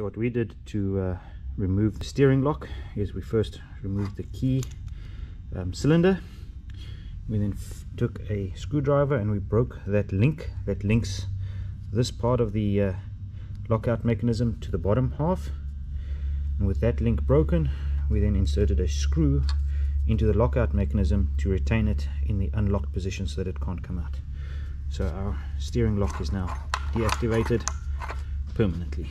So what we did to remove the steering lock is we first removed the key cylinder. We then took a screwdriver and we broke that link that links this part of the lockout mechanism to the bottom half. And with that link broken, we then inserted a screw into the lockout mechanism to retain it in the unlocked position so that it can't come out. So our steering lock is now deactivated permanently.